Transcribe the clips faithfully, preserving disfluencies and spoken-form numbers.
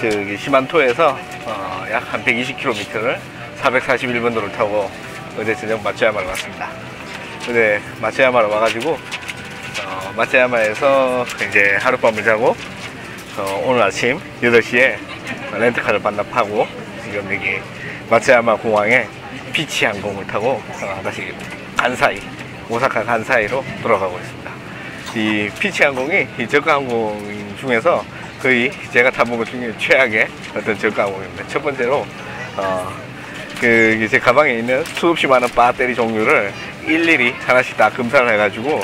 저기 시만토에서 어, 약 한 백이십 킬로미터를 사백사십일 번도를 타고 어제 저녁 마츠야마를 왔습니다. 어제 마츠야마를 와가지고 어, 마츠야마에서 이제 하룻밤을 자고 어, 오늘 아침 여덟 시에 렌트카를 반납하고 지금 여기 마츠야마 공항에 피치 항공을 타고 어, 다시 간사이, 오사카 간사이로 돌아가고 있습니다. 이 피치 항공이 이 저가 항공 중에서 거의 제가 타본 것 중에 최악의 어떤 저가 항공입니다. 첫 번째로 어, 그 제 가방에 있는 수없이 많은 배터리 종류를 일일이 하나씩 다 검사를 해가지고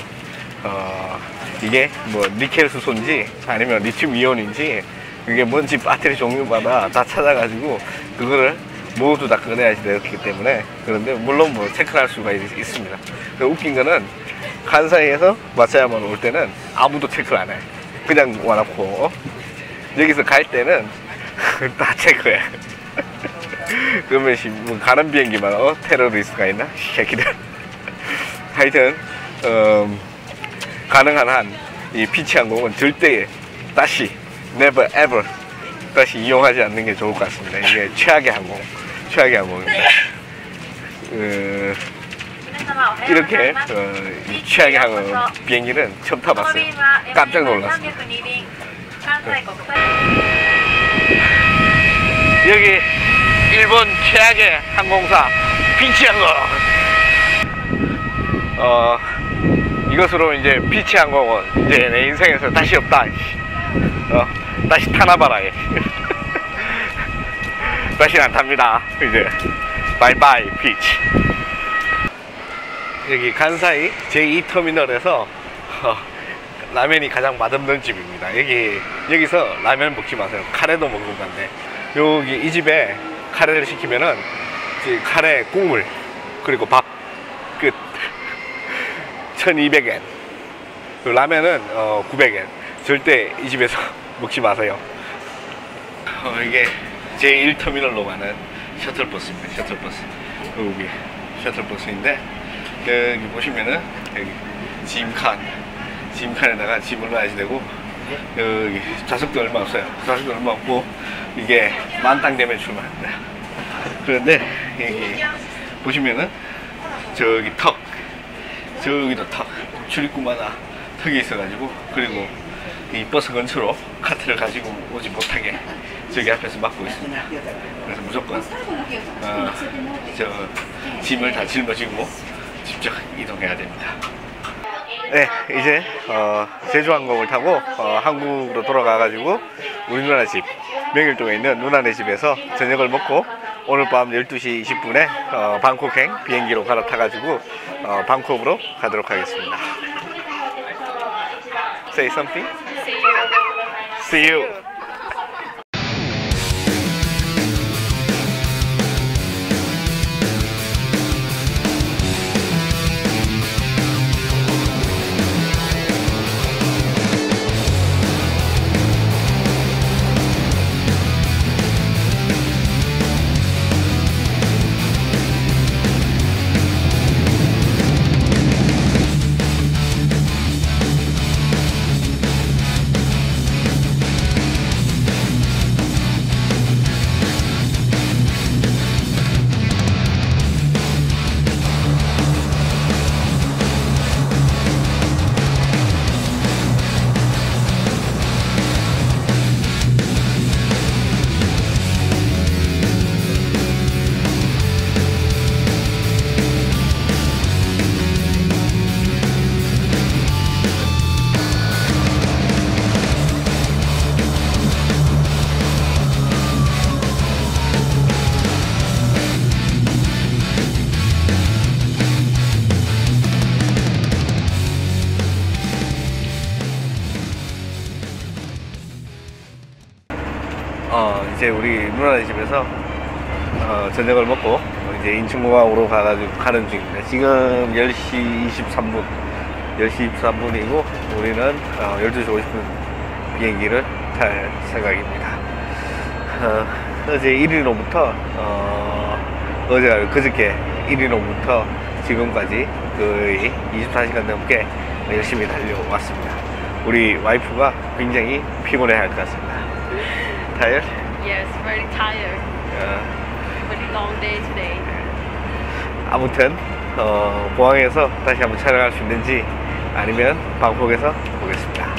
어, 이게 뭐 니켈 수소인지 아니면 리튬 이온인지 이게 뭔지 배터리 종류마다 다 찾아가지고 그거를 모두 다 꺼내야지 되었기 때문에, 그런데 물론 뭐 체크를 할 수가 있습니다. 웃긴 거는 간사이에서 마츠야마로 올 때는 아무도 체크를 안 해. 그냥 와놓고 여기서 갈 때는 다 체크해. 그러면 가는 비행기만 어? 테러리스트가 있나? 새끼들. 하여튼 음, 가능한 한 이 피치 항공은 절대 다시 never ever 다시 이용하지 않는 게 좋을 것 같습니다. 이게 최악의 항공, 최악의 항공입니다. 어, 이렇게 어, 최악의 항공 비행기는 처음 타봤어요. 깜짝 놀랐습니다. 여기 일본 최악의 항공사 피치 항공. 어, 이것으로 이제 피치 항공은 이제 내 인생에서 다시 없다. 어, 다시 타나봐라. 다시 안 탑니다. 이제 바이바이 피치. 여기 간사이 제이 터미널에서 어, 라면이 가장 맛없는 집입니다. 여기 여기서 라면 먹지 마세요. 카레도 먹으면 안 돼. 여기 이 집에 카레를 시키면은 카레 국물 그리고 밥 끝. 천이백 엔. 라면은 어, 구백 엔. 절대 이 집에서 먹지 마세요. 어, 이게 제일 터미널로 가는 셔틀버스입니다. 셔틀버스. 여기 셔틀버스인데 여기 보시면은 여기 짐칸, 짐칸에다가 짐을 놔야지 되고 여기 좌석도 얼마 없어요. 좌석도 얼마 없고 이게 만땅 되면 출발합니다. 그런데 여기 보시면은 저기 턱, 저기도 턱, 출입구마다 턱이 있어가지고 그리고 이 버스 근처로 카트를 가지고 오지 못하게 저기 앞에서 막고 있습니다. 그래서 무조건 어, 저 짐을 다 짊어지고 직접 이동해야 됩니다. 네, 이제 어, 제주항공을 타고 어, 한국으로 돌아가가지고 우리 누나 집, 명일동에 있는 누나네 집에서 저녁을 먹고 오늘 밤 열두 시 이십 분에 어, 방콕행 비행기로 갈아타가지고 어, 방콕으로 가도록 하겠습니다. Say something? See you. 이제 우리 누나네 집에서 어, 저녁을 먹고 이제 인천공항으로 가가지고 가는 중입니다. 지금 열 시 이십삼 분, 열 시 이십삼 분이고 우리는 어, 열두 시 오십 분 비행기를 탈 생각입니다. 어, 어제 일 일 오부터 어, 어제 그저께 일 일 오부터 지금까지 거의 이십사 시간 넘게 열심히 달려왔습니다. 우리 와이프가 굉장히 피곤해할 것 같습니다. tired? Yes, very tired. Yeah. Very long day today. 아무튼 어, 공항에서 다시 한번 촬영할 수 있는지 아니면 방콕에서 보겠습니다.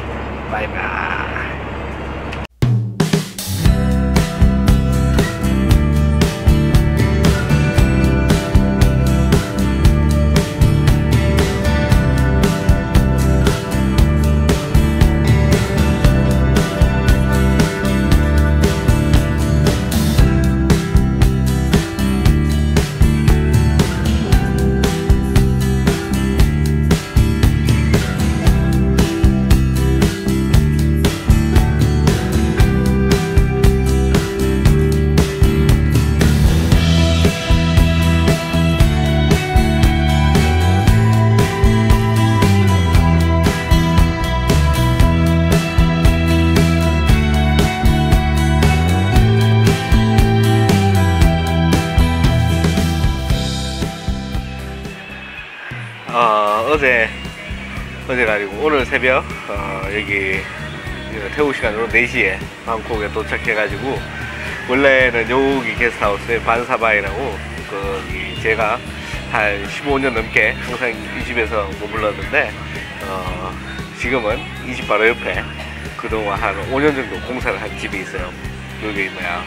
바이바이. 어제, 어제가 아니고 오늘 새벽 어, 여기 태국 시간으로 네 시에 방콕에 도착해가지고, 원래는 여기 게스트하우스에 반사바이라고 거기 제가 한 십오 년 넘게 항상 이 집에서 머물렀는데 어, 지금은 이 집 바로 옆에 그동안 한 오 년 정도 공사를 한 집이 있어요. 여기 뭐야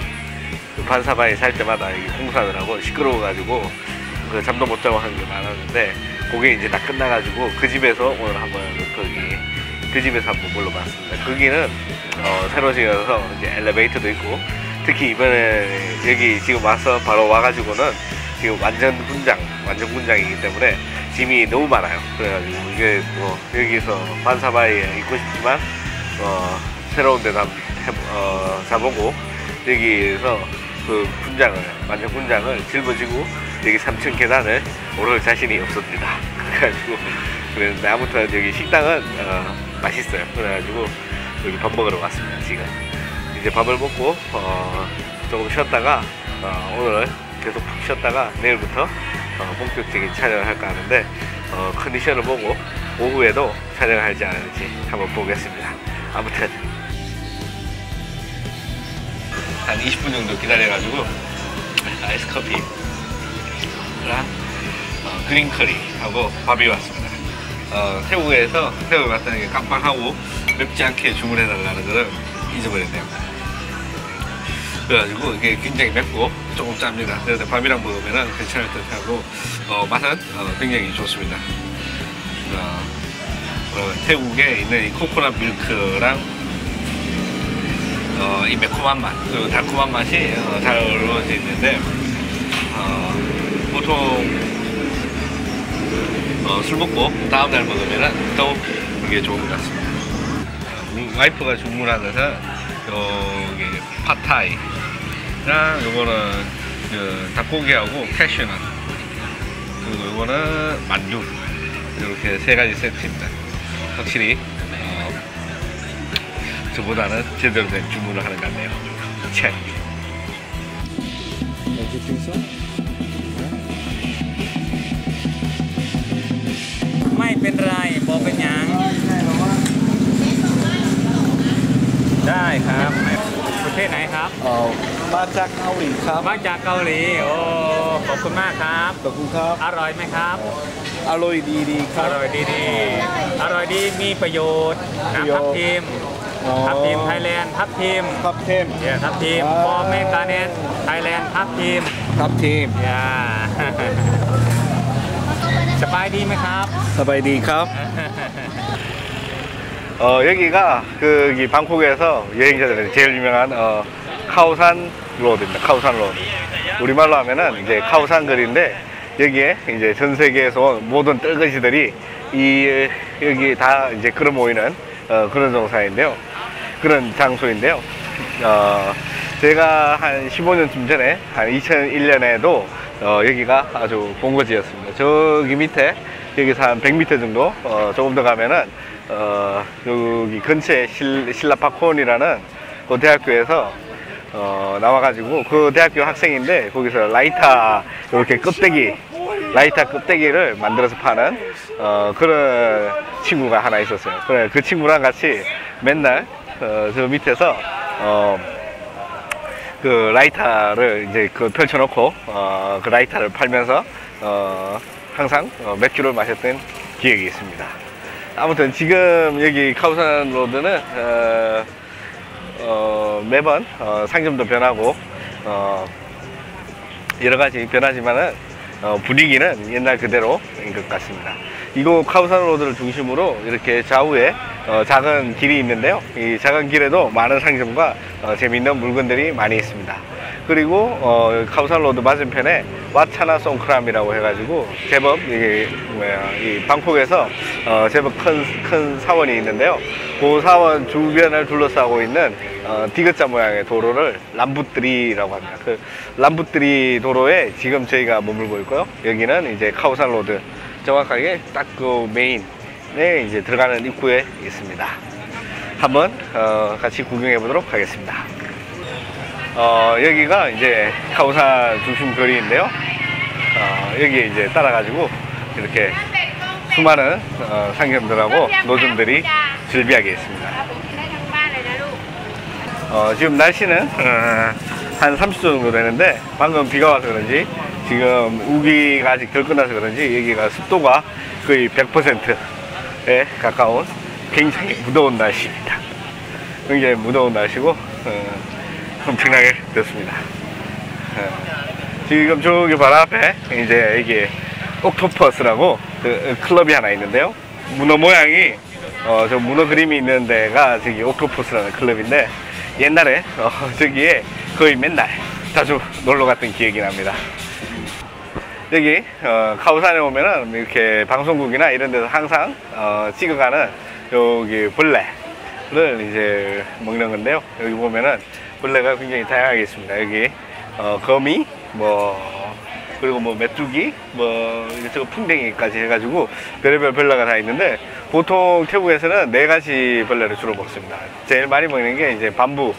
그 반사바이 살 때마다 여기 공사를 하고 시끄러워가지고 그 잠도 못 자고 하는 게 많았는데, 그게 이제 다 끝나가지고 그 집에서 오늘 한번 거기 그 집에서 한번 물러봤습니다. 거기는 어, 새로 지어서 이제 엘리베이터도 있고, 특히 이번에 여기 지금 와서 바로 와가지고는 지금 완전 군장 완전 군장이기 때문에 짐이 너무 많아요. 그래가지고 이게 뭐 여기서 반사바이에 있고 싶지만 어, 새로운 데도 한번 어, 사보고, 여기에서 그 군장을 완전 군장을 짊어지고 여기 삼 층 계단을 오를 자신이 없습니다. 그래가지고 그랬는데 아무튼 여기 식당은 어, 맛있어요. 그래가지고 여기 밥 먹으러 왔습니다. 지금 이제 밥을 먹고 어, 조금 쉬었다가 어, 오늘 계속 푹 쉬었다가 내일부터 어, 본격적인 촬영을 할까 하는데 어, 컨디션을 보고 오후에도 촬영할지 안 할지 한번 보겠습니다. 아무튼 한 이십 분 정도 기다려가지고 아이스 커피 어, 그린커리하고 밥이 왔습니다. 어, 태국에서 태국에 왔다는 게 깜빡하고 맵지 않게 주문해달라는 거를 잊어버렸네요. 그래가지고 이게 굉장히 맵고 조금 짭니다. 그런데 밥이랑 먹으면 괜찮을 듯 하고 어, 맛은 어, 굉장히 좋습니다. 어, 어, 태국에 있는 이 코코넛 밀크랑 어, 이 매콤한 맛 그리고 달콤한 맛이 어, 잘 어우러져 있는데 어, 보통 어, 술 먹고 다음날 먹으면 또 이게 좋은 것 같습니다. 어, 와이프가 주문한 것은 여기 팟타이랑 요거는 그 닭고기하고 캐슈넛, 그리고 요거는 만두, 이렇게 세 가지 세트입니다. 확실히 어, 저보다는 제대로 된 주문을 하는 것 같네요. 자. Mai bên rai bò bên nhang. Đai ครับ. ประเทศไหนครับ? เอ่อ มาจากเกาหลีครับ. มาจากเกาหลี. โอ้ ขอบคุณมากครับ. ขอบคุณครับ. อร่อยไหมครับ? อร่อยดีๆครับ. อร่อยดีๆ. อร่อยดีมีประโยชน์. ทับทิม. ทับทิม Thailand ทับทิม. ทับทิม. เนี่ย ทับทิม. บอเมกาเนส Thailand ทับทิม. ทับทิม. ย่า สบายดีไหมครับ? สบายดีครับ. 어, 여기가 그 여기 방콕에서 여행자들한테 제일 유명한 어, 카오산 로드입니다. 카오산 로드. 우리말로 하면은 이제 카오산 거리인데, 여기에 이제 전 세계에서 온 모든 떨거지들이 이 여기 다 이제 걸어 모이는 어, 그런 정사인데요. 그런 장소인데요. 어, 제가 한 십오 년쯤 전에 한 이천일 년에도 어, 여기가 아주 본거지였습니다. 저기 밑에 여기서 한 백 미터 정도 어, 조금 더 가면은 어, 여기 근처에 실, 실라파콘이라는 그 대학교에서 어, 나와가지고 그 대학교 학생인데, 거기서 라이타 이렇게 껍데기 라이타 껍데기를 만들어서 파는 어, 그런 친구가 하나 있었어요. 그래, 그 친구랑 같이 맨날 어, 저 밑에서 어, 그 라이터를 이제 그 펼쳐놓고 어, 그 라이터를 팔면서 어, 항상 어, 맥주를 마셨던 기억이 있습니다. 아무튼 지금 여기 카오산 로드는 어, 어, 매번 어, 상점도 변하고 어, 여러가지 변하지만은 어, 분위기는 옛날 그대로인 것 같습니다. 이곳 카오산 로드를 중심으로 이렇게 좌우에 어, 작은 길이 있는데요, 이 작은 길에도 많은 상점과 어, 재미있는 물건들이 많이 있습니다. 그리고 어, 카오산 로드 맞은편에 왓차나 송크람이라고 해가지고 제법 이게 뭐야, 이 방콕에서 어, 제법 큰, 큰 사원이 있는데요, 그 사원 주변을 둘러싸고 있는 어, 디귿자 모양의 도로를 람부뜨리라고 합니다. 그 람부뜨리 도로에 지금 저희가 머물고 있고요, 여기는 이제 카오산 로드 정확하게 딱 그 메인에 이제 들어가는 입구에 있습니다. 한번 어, 같이 구경해 보도록 하겠습니다. 어, 여기가 이제 카오산 중심 거리인데요, 어, 여기에 이제 따라가지고 이렇게 수많은 어, 상점들하고 노점들이 즐비하게 있습니다. 어, 지금 날씨는 어, 한 삼십 도 정도 되는데 방금 비가 와서 그런지 지금 우기가 아직 덜 끝나서 그런지 여기가 습도가 거의 백 퍼센트에 가까운 굉장히 무더운 날씨입니다. 굉장히 무더운 날씨고 어, 엄청나게 됐습니다. 지금 저기 바로 앞에 이제 이게 옥토퍼스라고 그 클럽이 하나 있는데요, 문어 모양이 어 저 문어 그림이 있는 데가 저기 옥토퍼스라는 클럽인데 옛날에 어 저기에 거의 맨날 자주 놀러 갔던 기억이 납니다. 여기 어 카오산에 오면은 이렇게 방송국이나 이런 데서 항상 어 찍어가는 여기 벌레를 이제 먹는 건데요, 여기 보면은 벌레가 굉장히 다양하게 있습니다. 여기 어, 거미, 뭐 그리고 뭐 메뚜기, 뭐 이것저것 풍뎅이까지 해가지고 별의별 벌레가 다 있는데 보통 태국에서는 네 가지 벌레를 주로 먹습니다. 제일 많이 먹는 게 이제 밤부,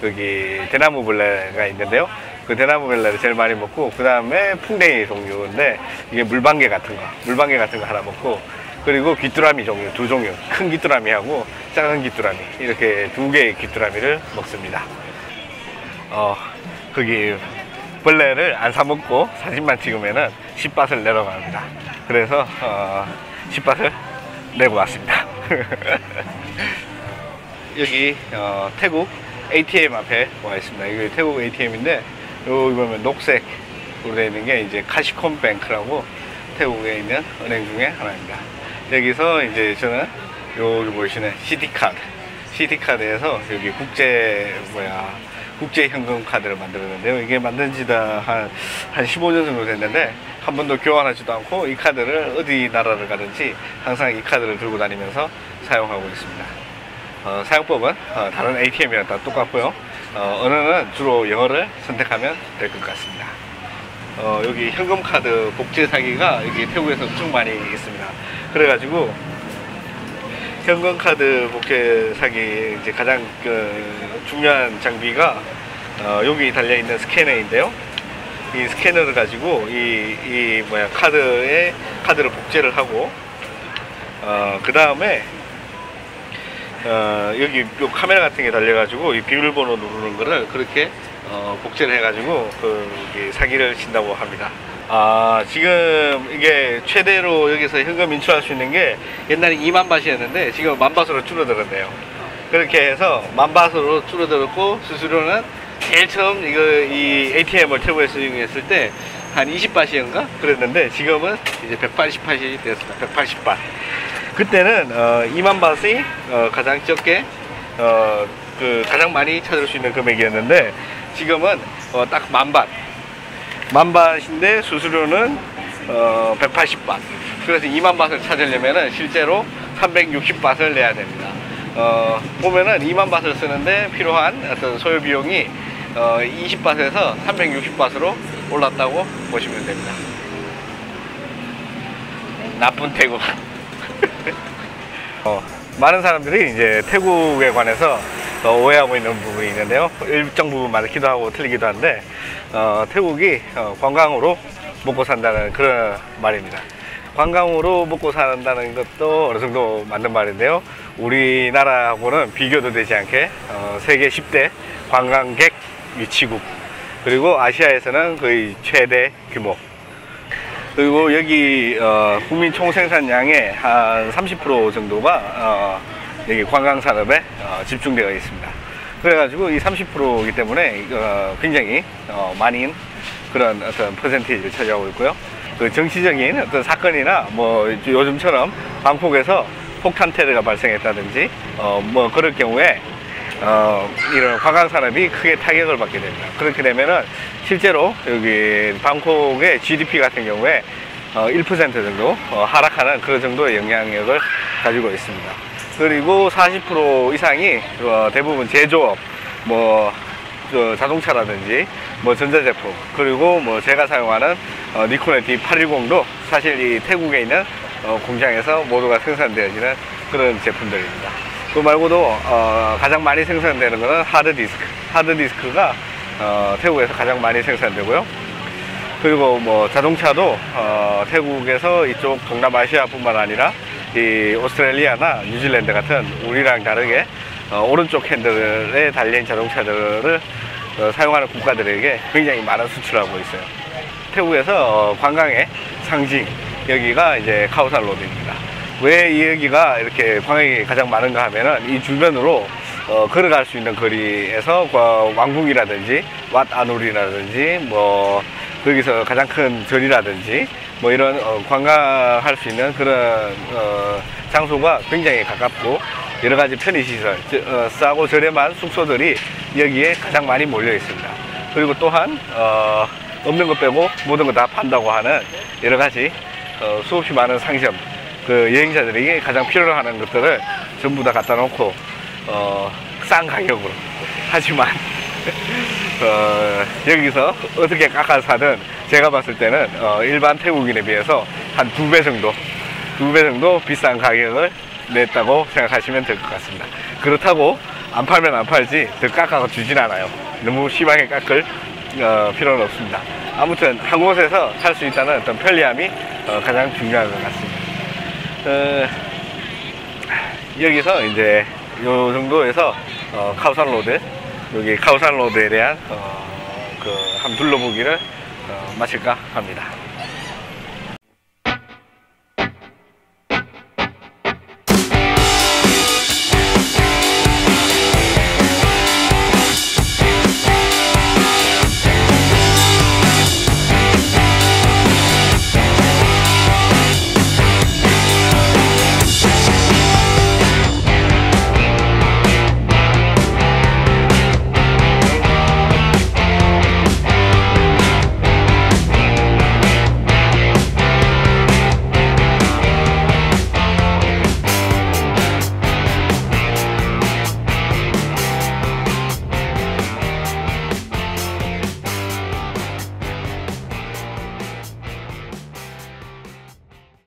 거기 대나무 벌레가 있는데요, 그 대나무 벌레를 제일 많이 먹고, 그 다음에 풍뎅이 종류인데 이게 물방개 같은 거, 물방개 같은 거 하나 먹고, 그리고 귀뚜라미 종류 두 종류, 큰 귀뚜라미하고 작은 귀뚜라미 이렇게 두 개의 귀뚜라미를 먹습니다. 어, 거기 벌레를 안 사먹고 사진만 찍으면은 십밭을 내려갑니다. 그래서 어, 십밭을 내고 왔습니다. 여기 어, 태국 에이티엠 앞에 와 있습니다. 이게 태국 에이티엠인데 여기 보면 녹색으로 되어 있는 게 이제 카시콤 뱅크라고 태국에 있는 은행 중에 하나입니다. 여기서 이제 저는 여기 보시는 시티카드, 시티카드에서 여기 국제 뭐야 국제 현금 카드를 만들었는데요, 이게 만든 지다 한, 한 십오 년 정도 됐는데 한 번도 교환하지도 않고 이 카드를 어디 나라를 가든지 항상 이 카드를 들고 다니면서 사용하고 있습니다. 어, 사용법은 어, 다른 에이티엠이랑 다 똑같고요, 어, 언어는 주로 영어를 선택하면 될 것 같습니다. 어, 여기 현금 카드 복제 사기가 여기 태국에서 엄청 많이 있습니다. 그래가지고 현금 카드 복제 사기 이제 가장 그 중요한 장비가 어, 여기 달려 있는 스캐너인데요. 이 스캐너를 가지고 이, 이 뭐야 카드에 카드를 복제를 하고 어, 그 다음에 어, 여기 요 카메라 같은 게 달려가지고 이 비밀번호 누르는 거를 그렇게 어, 복제를 해가지고 그 사기를 친다고 합니다. 아, 지금 이게 최대로 여기서 현금 인출할 수 있는 게 옛날에 이만 밭이었는데 지금 만 밭으로 줄어들었네요. 그렇게 해서 만 밭으로 줄어들었고, 수수료는 제일 처음 이거 이 에이티엠을 태국에서 이용했을 때 한 이십 밭이었는가 그랬는데 지금은 이제 백팔십 밭이 되었습니다. 백팔십 밭. 그때는 어, 이만 밭이 어, 가장 적게 어, 그 가장 많이 찾을 수 있는 금액이었는데 지금은 어, 딱 만 밭, 만 밭인데 수수료는 어, 백팔십 밭. 그래서 이만 밭을 찾으려면은 실제로 삼백육십 밭을 내야 됩니다. 어, 보면은 이만 밭을 쓰는데 필요한 어떤 소요 비용이 어, 이십 밭에서 삼백육십 밭으로 올랐다고 보시면 됩니다. 나쁜 태국. 어, 많은 사람들이 이제 태국에 관해서 어, 오해하고 있는 부분이 있는데요, 일정 부분 맞기도 하고 틀리기도 한데 어, 태국이 어, 관광으로 먹고 산다는 그런 말입니다. 관광으로 먹고 산다는 것도 어느 정도 맞는 말인데요, 우리나라하고는 비교도 되지 않게 어, 세계 십 대 관광객 유치국, 그리고 아시아에서는 거의 최대 규모. 그리고 여기 어, 국민 총생산량의 한 삼십 퍼센트 정도가 어, 여기 관광산업에 어, 집중되어 있습니다. 그래가지고 이 삼십 퍼센트이기 때문에 어, 굉장히 어, 많은 그런 어떤 퍼센티지를 차지하고 있고요. 그 정치적인 어떤 사건이나 뭐 요즘처럼 방콕에서 폭탄 테러가 발생했다든지 어, 뭐 그럴 경우에 어, 이런 관광산업이 크게 타격을 받게 됩니다. 그렇게 되면은 실제로 여기 방콕의 지디피 같은 경우에 어, 일 퍼센트 정도 어, 하락하는 그런 정도의 영향력을 가지고 있습니다. 그리고 사십 퍼센트 이상이 어, 대부분 제조업, 뭐 저 자동차라든지 뭐 전자제품, 그리고 뭐 제가 사용하는 어, 니콘의 디 팔백십도 사실 이 태국에 있는 어, 공장에서 모두가 생산되어지는 그런 제품들입니다. 그 말고도 어, 가장 많이 생산되는 것은 하드디스크. 하드디스크가 어, 태국에서 가장 많이 생산되고요. 그리고 뭐 자동차도 어, 태국에서 이쪽 동남아시아뿐만 아니라 이 오스트레일리아나 뉴질랜드 같은 우리랑 다르게 어, 오른쪽 핸들에 달린 자동차들을 어, 사용하는 국가들에게 굉장히 많은 수출하고 있어요. 태국에서 어, 관광의 상징, 여기가 이제 카오산 로드입니다. 왜 이 여기가 이렇게 관광객이 가장 많은가 하면은 이 주변으로 어, 걸어갈 수 있는 거리에서 어, 왕궁이라든지 왓 아누리라든지 뭐 거기서 가장 큰 절이라든지 뭐 이런 어, 관광할 수 있는 그런 어, 장소가 굉장히 가깝고 여러 가지 편의시설, 어, 싸고 저렴한 숙소들이 여기에 가장 많이 몰려 있습니다. 그리고 또한 어, 없는 것 빼고 모든 거 다 판다고 하는 여러 가지 어, 수없이 많은 상점, 그 여행자들에게 가장 필요로 하는 것들을 전부 다 갖다 놓고 어, 싼 가격으로, 하지만 어, 여기서 어떻게 깎아 사든 제가 봤을 때는 어, 일반 태국인에 비해서 한 두 배 정도 두 배 정도 비싼 가격을 냈다고 생각하시면 될 것 같습니다. 그렇다고 안 팔면 안 팔지 더 깎아서 주진 않아요. 너무 심하게 깎을 어, 필요는 없습니다. 아무튼 한 곳에서 살 수 있다는 어떤 편리함이 어, 가장 중요한 것 같습니다. 어, 여기서 이제 요 정도에서 어, 카오산 로드, 여기 카오산 로드에 대한 어, 그 한 둘러보기를 어, 마칠까 합니다.